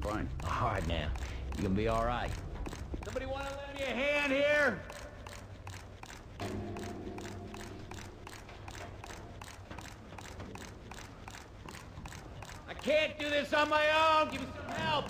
Fine. All right, now. You're gonna be all right. Somebody want to lend me a hand here? I can't do this on my own. Give me some help.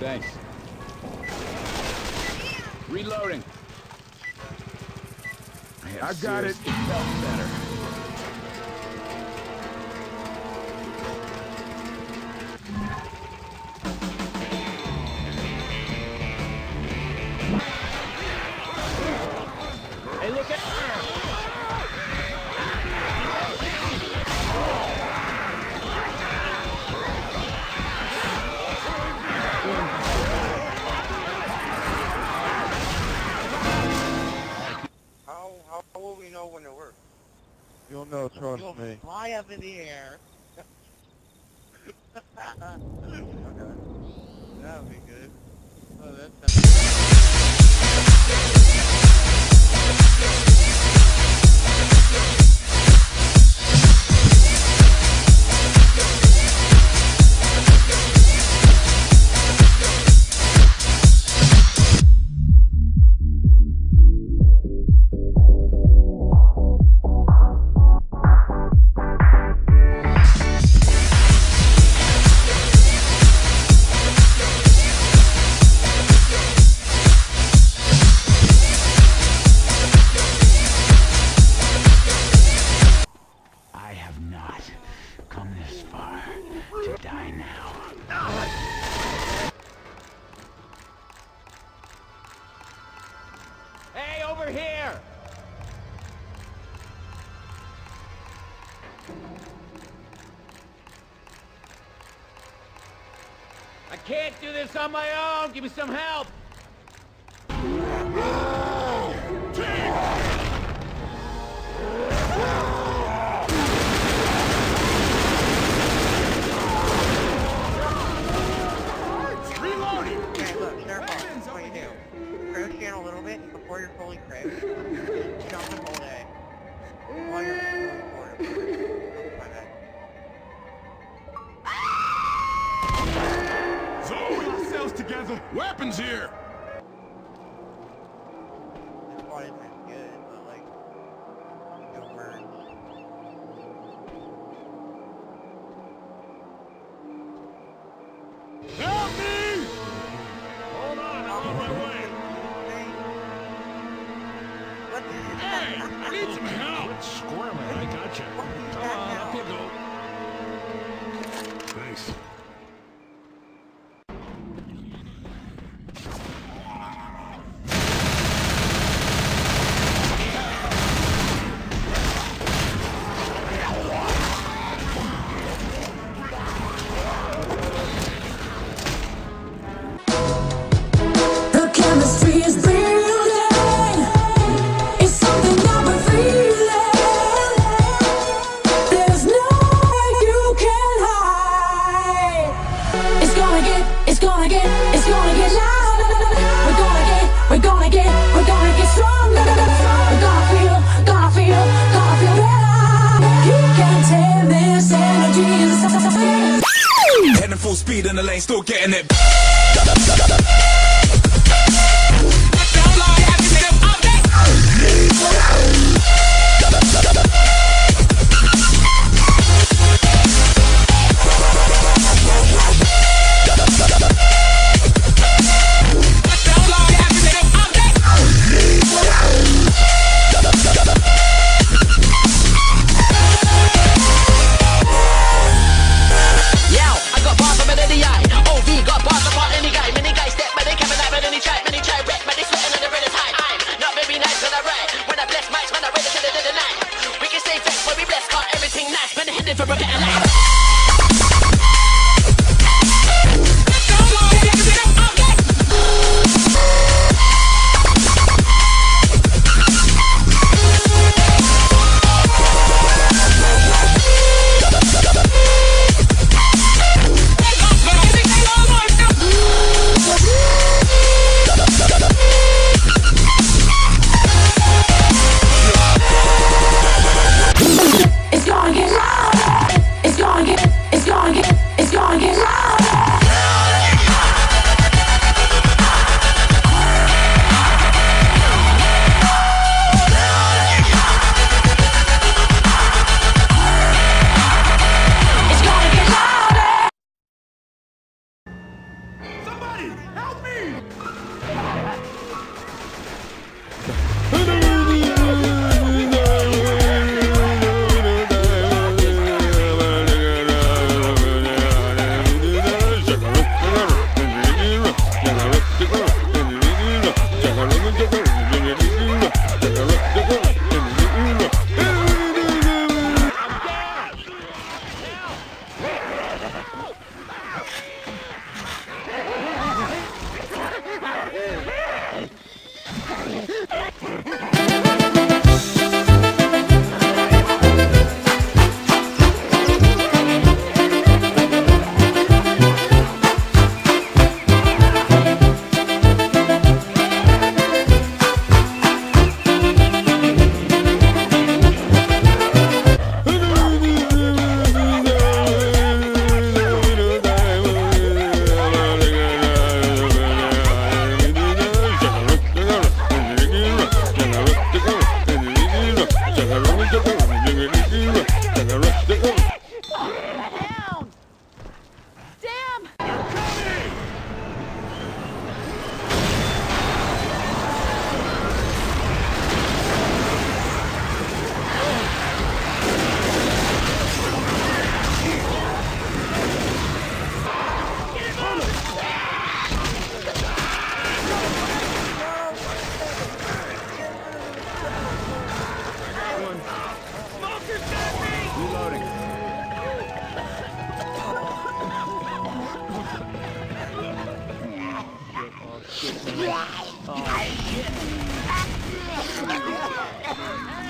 Thanks. Reloading. I got it. It felt better. Hey, look at... How will we know when to work? You'll know, trust You'll me. Fly up in the air. Okay. That'll be good. Oh, that sounds good. Over here! I can't do this on my own! Give me some help! Before you're fully cracked, jump the whole day. While you're fully cracked. Zoe! Get yourselves together! Weapons here! This part isn't as good, but like, it'll burn. Help me! Hold on, I'm on my way! Hey, I need some help. Squirming, I gotcha. Up you go. Thanks. Full speed in the lane, still getting it.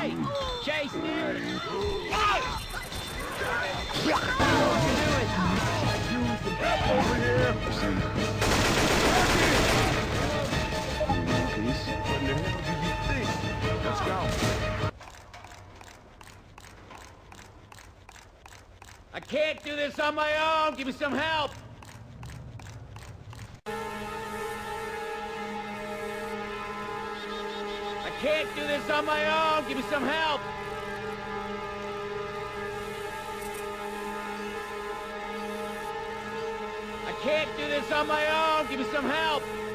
Hey, chase near. What in the hell did you think? Let's go. I can't do this on my own. Give me some help. Can't do this on my own. Give me some help. I can't do this on my own. Give me some help.